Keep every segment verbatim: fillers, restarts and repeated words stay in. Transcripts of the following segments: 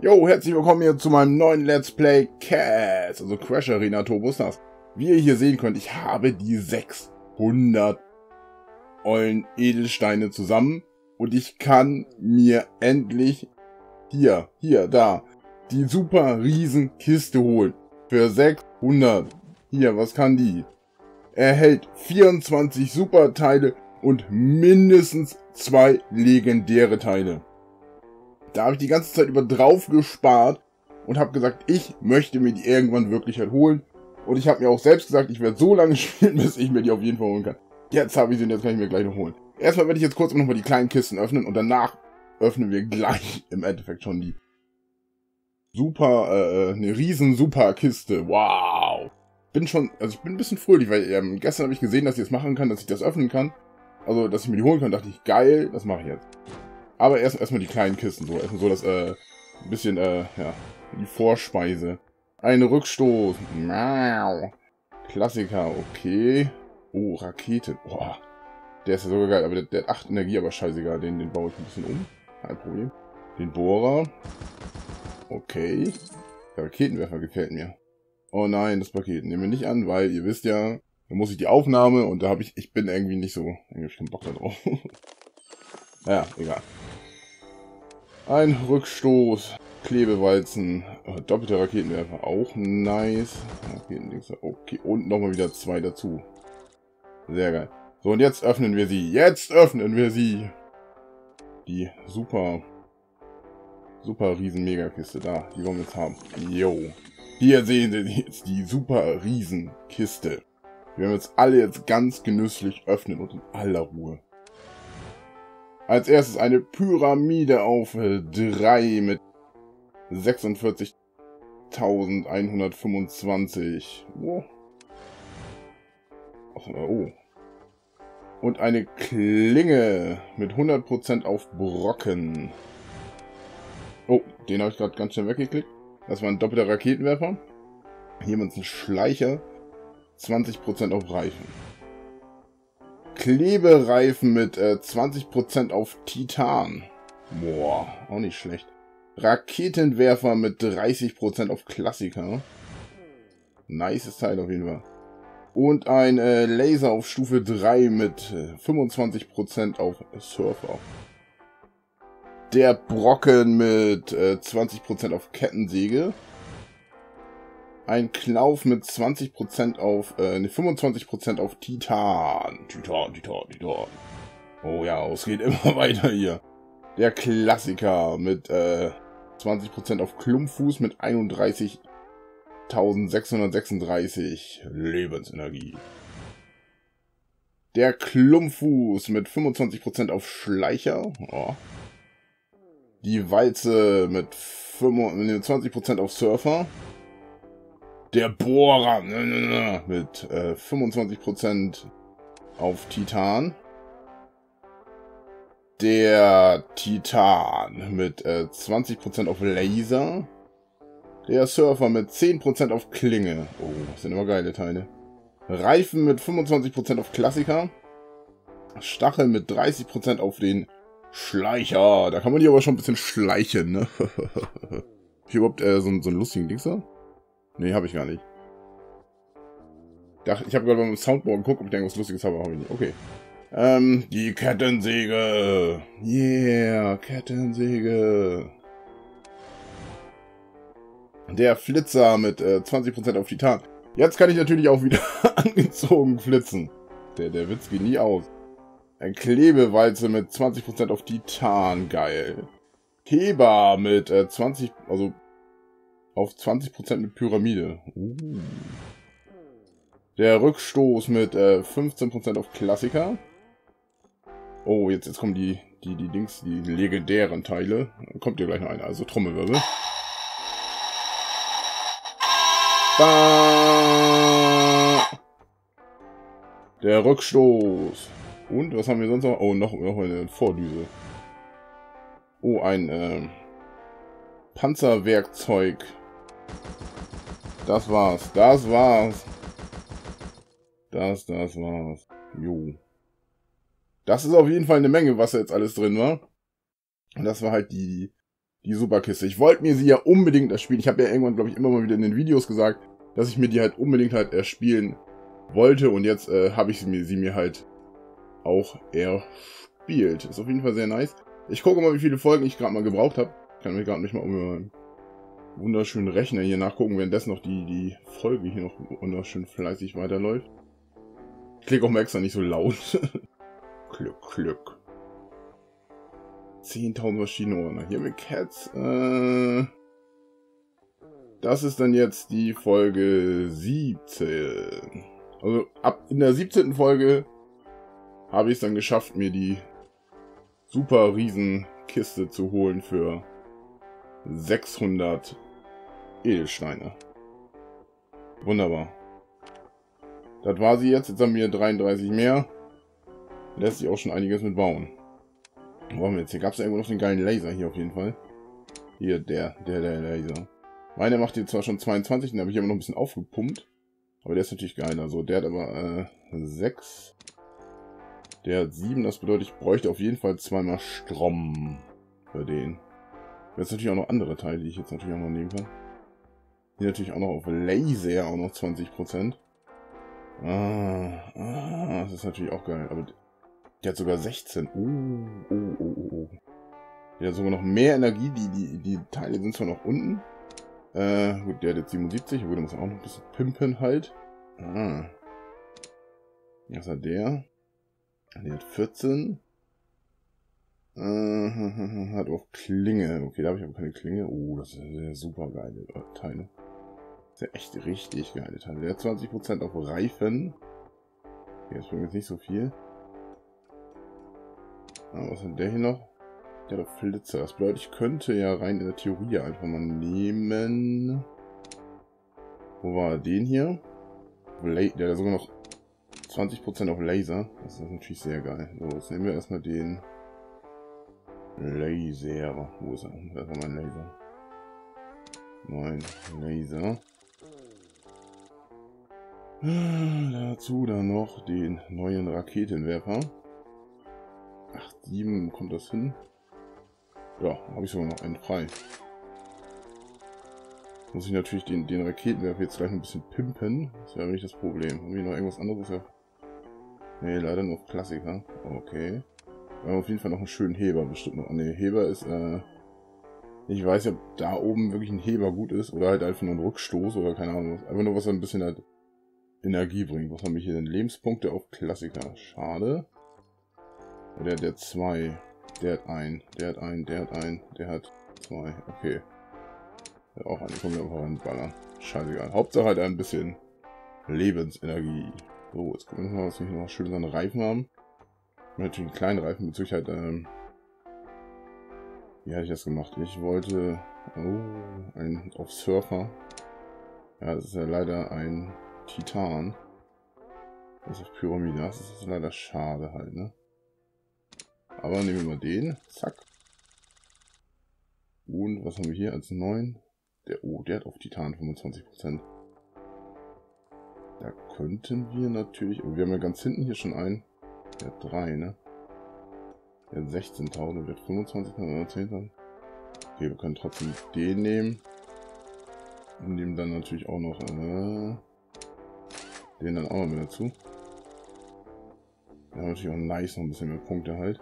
Jo, herzlich willkommen hier zu meinem neuen Let's Play C A T S, also Crash Arena Turbo Stars. Wie ihr hier sehen könnt, ich habe die sechshundert ollen Edelsteine zusammen und ich kann mir endlich hier, hier, da, die super riesen Kiste holen. Für sechshundert. Hier, was kann die? Erhält vierundzwanzig super Teile und mindestens zwei legendäre Teile. Da habe ich die ganze Zeit über drauf gespart und habe gesagt, ich möchte mir die irgendwann wirklich halt holen. Und ich habe mir auch selbst gesagt, ich werde so lange spielen, bis ich mir die auf jeden Fall holen kann. Jetzt habe ich sie und jetzt kann ich mir gleich noch holen. Erstmal werde ich jetzt kurz nochmal die kleinen Kisten öffnen und danach öffnen wir gleich im Endeffekt schon die super, äh, eine riesen super Kiste. Wow! Bin schon, also ich bin ein bisschen fröhlich, weil ähm, gestern habe ich gesehen, dass ich das machen kann, dass ich das öffnen kann. Also, dass ich mir die holen kann, dachte ich, geil, das mache ich jetzt. Aber erst erstmal die kleinen Kisten, so erstmal so das äh, ein bisschen äh, ja, die Vorspeise. Ein Rückstoß, miau. Klassiker, okay. Oh, Rakete, boah, der ist ja sogar geil, aber der, der hat acht Energie, aber scheißegal, den, den baue ich ein bisschen um, kein Problem. Den Bohrer, okay. Der Raketenwerfer gefällt mir. Oh nein, das Paket nehmen wir nicht an, weil ihr wisst ja, da muss ich die Aufnahme und da habe ich, ich bin irgendwie nicht so, irgendwie hab ich keinen Bock da drauf. Naja, egal. Ein Rückstoß. Klebewalzen. Äh, doppelte Raketenwerfer. Auch nice. Okay, und nochmal wieder zwei dazu. Sehr geil. So, und jetzt öffnen wir sie. Jetzt öffnen wir sie. Die super, super riesen Megakiste. Da, die wollen wir jetzt haben. Yo. Hier sehen Sie jetzt die super riesen Kiste. Wir werden jetzt alle jetzt ganz genüsslich öffnen und in aller Ruhe. Als erstes eine Pyramide auf drei mit sechsundvierzigtausendeinhundertfünfundzwanzig. Oh. Oh. Und eine Klinge mit hundert Prozent auf Brocken. Oh, den habe ich gerade ganz schnell weggeklickt. Das war ein doppelter Raketenwerfer. Jemand ist ein Schleicher. zwanzig Prozent auf Reifen. Klebereifen mit äh, zwanzig Prozent auf Titan. Boah, auch nicht schlecht. Raketenwerfer mit dreißig Prozent auf Klassiker. Nices Teil auf jeden Fall. Und ein äh, Laser auf Stufe drei mit äh, fünfundzwanzig Prozent auf Surfer. Der Brocken mit äh, zwanzig Prozent auf Kettensäge. Ein Knauf mit zwanzig Prozent auf, äh, ne, fünfundzwanzig Prozent auf Titan. Titan, Titan, Titan. Oh ja, es geht immer weiter hier. Der Klassiker mit, äh, zwanzig Prozent auf Klumpfuß mit einunddreißigtausendsechshundertsechsunddreißig Lebensenergie. Der Klumpfuß mit fünfundzwanzig Prozent auf Schleicher. Oh. Die Walze mit zwanzig Prozent auf Surfer. Der Bohrer mit äh, fünfundzwanzig Prozent auf Titan. Der Titan mit äh, zwanzig Prozent auf Laser. Der Surfer mit zehn Prozent auf Klinge. Oh, das sind immer geile Teile. Reifen mit fünfundzwanzig Prozent auf Klassiker. Stachel mit dreißig Prozent auf den Schleicher. Da kann man die aber schon ein bisschen schleichen, ne? Hab ich überhaupt äh, so, so einen lustigen Dings da? Nee, habe ich gar nicht. Ich habe gerade beim Soundboard geguckt, ob ich irgendwas Lustiges habe, aber habe ich nicht. Okay. Ähm, die Kettensäge. Yeah, Kettensäge. Der Flitzer mit äh, zwanzig Prozent auf Titan. Jetzt kann ich natürlich auch wieder angezogen flitzen. Der, der Witz geht nie aus. Ein Klebewalze mit zwanzig Prozent auf Titan. Geil. Heber mit äh, zwanzig... Also... auf zwanzig Prozent mit Pyramide. Uh. Der Rückstoß mit äh, fünfzehn Prozent auf Klassiker. Oh, jetzt, jetzt kommen die, die, die Dings, die legendären Teile. Dann kommt hier gleich noch einer. Also Trommelwirbel. Ba Der Rückstoß. Und was haben wir sonst noch? Oh, noch, noch eine Vordüse. Oh, ein äh, Panzerwerkzeug. Das war's, das war's. Das, das war's. Jo. Das ist auf jeden Fall eine Menge, was da jetzt alles drin war. Und das war halt die, die Superkiste. Ich wollte mir sie ja unbedingt erspielen. Ich habe ja irgendwann, glaube ich, immer mal wieder in den Videos gesagt, dass ich mir die halt unbedingt halt erspielen wollte. Und jetzt äh, habe ich sie mir, sie mir halt auch erspielt. Ist auf jeden Fall sehr nice. Ich gucke mal, wie viele Folgen ich gerade mal gebraucht habe. Ich kann mir gerade nicht mal um meinen wunderschönen Rechner hier nachgucken, währenddessen noch die, die Folge hier noch wunderschön fleißig weiterläuft. Ich klicke auch mal extra nicht so laut. Glück, Glück. zehntausend verschiedene Ordner. Hier mit Cats. Äh, das ist dann jetzt die Folge siebzehn. Also ab in der siebzehnten Folge habe ich es dann geschafft, mir die super riesen Kiste zu holen für sechshundert Edelsteine. Wunderbar. Das war sie jetzt. Jetzt haben wir dreiunddreißig mehr. Lässt sich auch schon einiges mit bauen. Brauchen wir jetzt hier? Gab es ja irgendwo noch den geilen Laser hier auf jeden Fall. Hier, der, der, der Laser. Meiner macht jetzt zwar schon zweiundzwanzig, den habe ich immer noch ein bisschen aufgepumpt. Aber der ist natürlich geiler. Also der hat aber äh, sechs. Der hat sieben. Das bedeutet, ich bräuchte auf jeden Fall zweimal Strom für den. Jetzt natürlich auch noch andere Teile, die ich jetzt natürlich auch noch nehmen kann. Hier natürlich auch noch auf Laser auch noch zwanzig Prozent. Ah, ah, das ist natürlich auch geil. Aber der hat sogar sechzehn. Oh, oh, oh, oh. Der hat sogar noch mehr Energie. Die, die, die Teile sind zwar noch unten. Äh, gut, der hat jetzt siebenundsiebzig. Würde man auch noch ein bisschen pimpen halt. Ah. Das hat der. Der hat vierzehn. Äh, hat auch Klinge. Okay, da habe ich aber keine Klinge. Oh, das sind ja super geile Teile. Das sind ja echt richtig geile Teile. Der hat zwanzig Prozent auf Reifen. Okay, das bringt jetzt nicht so viel. Ah, was hat der hier noch? Der hat doch Flitzer. Das bedeutet, ich könnte ja rein in der Theorie einfach mal nehmen. Wo war den hier? Der hat ja sogar noch zwanzig Prozent auf Laser. Das ist natürlich sehr geil. So, jetzt nehmen wir erstmal den Laser. Wo ist er? Da war mein Laser. Nein, Laser. Dazu dann noch den neuen Raketenwerfer. acht, sieben, kommt das hin? Ja, habe ich sogar noch einen frei. Muss ich natürlich den, den Raketenwerfer jetzt gleich ein bisschen pimpen. Das wäre nicht das Problem. Haben wir noch irgendwas anderes? Ja. Ne, leider nur Klassiker. Okay. Wir haben auf jeden Fall noch einen schönen Heber bestimmt noch. Ne, Heber ist, äh... ich weiß nicht, ob da oben wirklich ein Heber gut ist. Oder halt einfach nur ein Rückstoß oder keine Ahnung. Einfach nur, was da ein bisschen halt Energie bringt. Was haben wir hier denn? Lebenspunkte auf Klassiker. Schade. Der hat der zwei, der hat ein, der hat ein, der hat ein, der hat zwei, okay. Der hat auch einen, kommen wir einfach ranballern. Scheißegal. Hauptsache halt ein bisschen Lebensenergie. So, jetzt gucken wir mal, was wir hier noch schön an Reifen haben. Ich möchte einen kleinen Reifen bezüglich halt, ähm, wie hatte ich das gemacht? Ich wollte, oh, einen auf Surfer. Ja, das ist ja leider ein Titan. Das ist Pyramide, das ist leider schade halt, ne? Aber nehmen wir mal den. Zack. Und was haben wir hier als neuen? Der, oh, der hat auf Titan fünfundzwanzig Prozent. Da könnten wir natürlich... Oh, wir haben ja ganz hinten hier schon einen. Der hat drei, ne? Der hat sechzehntausend, der hat fünfundzwanzigtausend, okay, wir können trotzdem den nehmen. Und nehmen dann natürlich auch noch... Äh, den dann auch noch mit dazu. Da haben wir natürlich auch nice noch ein bisschen mehr Punkte halt.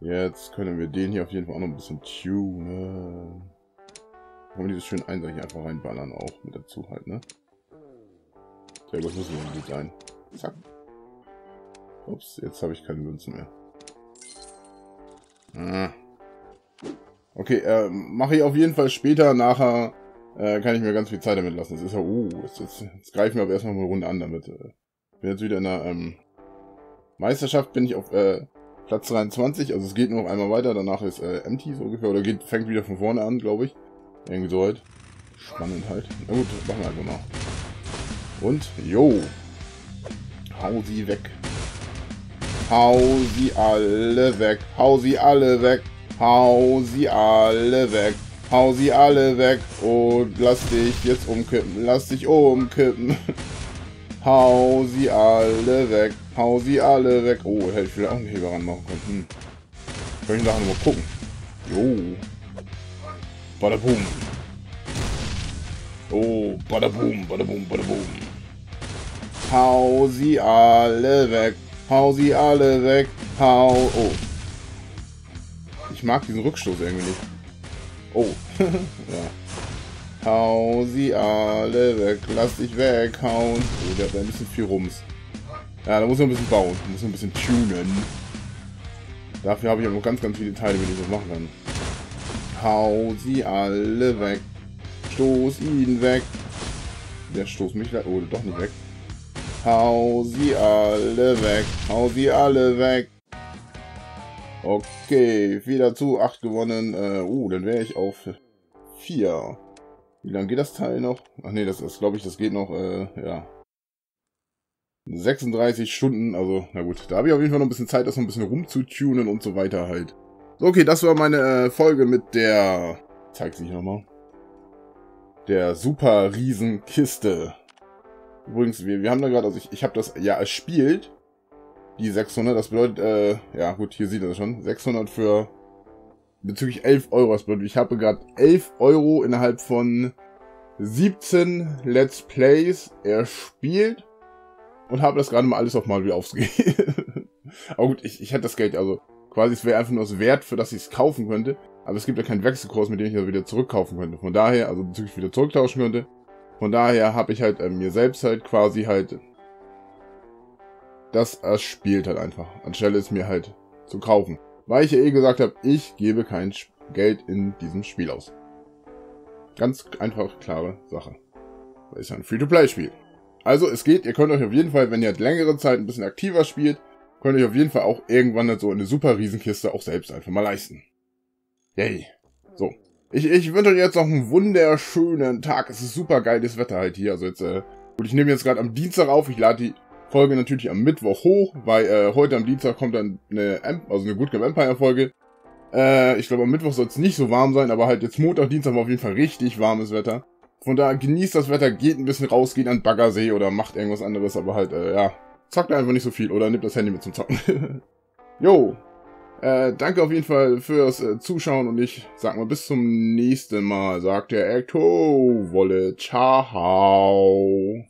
Jetzt können wir den hier auf jeden Fall auch noch ein bisschen tunen. Wollen wir dieses schöne Einser hier einfach reinballern auch mit dazu halt, ne? Ja, das müssen wir nicht sein. Zack. Ups, jetzt habe ich keine Münzen mehr. Ah. Okay, äh, mache ich auf jeden Fall später. Nachher äh, kann ich mir ganz viel Zeit damit lassen. Das ist ja, oh, jetzt, jetzt, jetzt greifen wir aber erstmal mal eine Runde an damit. Ich bin jetzt wieder in der ähm, Meisterschaft, bin ich auf... Äh, Platz dreiundzwanzig, also es geht nur noch einmal weiter, danach ist äh, empty so ungefähr, oder geht, fängt wieder von vorne an, glaube ich. Irgendwie so halt. Spannend halt. Na gut, machen wir einfach mal. Und, jo. Hau sie weg. Hau sie alle weg. Hau sie alle weg. Hau sie alle weg. Hau sie alle weg. Und lass dich jetzt umkippen. Lass dich umkippen. Hau sie alle weg. Hau sie alle weg. Oh, hätte ich vielleicht auch einen Heber ranmachen können. Hm. Können wir nachher nochmal gucken. Jo. Bada boom. Oh, bada boom, bada boom, bada boom. Hau sie alle weg. Hau sie alle weg. Hau. Oh. Ich mag diesen Rückstoß irgendwie nicht. Oh. Ja. Hau sie alle weg. Lass dich weghauen. Oh, der hat ein bisschen viel Rums. Ja, da muss ich ein bisschen bauen. Da muss ich ein bisschen tunen. Dafür habe ich aber noch ganz, ganz viele Teile, wenn ich das machen kann. Hau sie alle weg. Stoß ihn weg. Der stoßt mich leider. Oh, doch nicht weg. Hau sie alle weg. Hau sie alle weg. Okay, wieder zu acht gewonnen. Äh, uh, dann wäre ich auf vier. Wie lange geht das Teil noch? Ach nee, das ist, glaube ich, das geht noch, äh, ja. sechsunddreißig Stunden, also, na gut. Da habe ich auf jeden Fall noch ein bisschen Zeit, das noch ein bisschen rumzutunen und so weiter halt. So, okay, das war meine äh, Folge mit der... Zeig's nicht nochmal. Der super riesen Kiste. Übrigens, wir, wir haben da gerade, also ich, ich habe das ja erspielt, die sechshundert, das bedeutet, äh, ja gut, hier sieht ihr das schon, sechshundert für, bezüglich elf Euro, das bedeutet, ich habe gerade elf Euro innerhalb von siebzehn Let's Plays erspielt und habe das gerade mal alles auf mal wieder ausgegeben. Aber gut, ich, ich hätte das Geld, also quasi, es wäre einfach nur das Wert, für das ich es kaufen könnte, aber es gibt ja keinen Wechselkurs, mit dem ich das wieder zurückkaufen könnte, von daher, also bezüglich wieder zurücktauschen könnte. Von daher habe ich halt äh, mir selbst halt quasi halt das erspielt halt einfach, anstelle es mir halt zu kaufen. Weil ich ja eh gesagt habe, ich gebe kein Geld in diesem Spiel aus. Ganz einfach, klare Sache. Das ist ja ein Free-to-Play-Spiel. Also es geht, ihr könnt euch auf jeden Fall, wenn ihr halt längere Zeit ein bisschen aktiver spielt, könnt ihr euch auf jeden Fall auch irgendwann halt so eine super Riesenkiste auch selbst einfach mal leisten. Yay. So. Ich, ich wünsche euch jetzt noch einen wunderschönen Tag. Es ist super geiles Wetter halt hier. Also jetzt, äh, gut, ich nehme jetzt gerade am Dienstag auf. Ich lade die Folge natürlich am Mittwoch hoch, weil äh, heute am Dienstag kommt dann eine, also eine Goodgame Empire Folge. Äh, ich glaube, am Mittwoch soll es nicht so warm sein, aber halt jetzt Montag, Dienstag war auf jeden Fall richtig warmes Wetter. Von daher genießt das Wetter, geht ein bisschen raus, geht an Baggersee oder macht irgendwas anderes, aber halt, äh, ja, zockt einfach nicht so viel oder nimmt das Handy mit zum Zocken. Jo. Äh, danke auf jeden Fall fürs äh, Zuschauen und ich sag mal bis zum nächsten Mal, sagt der Ektowolle. Ciao.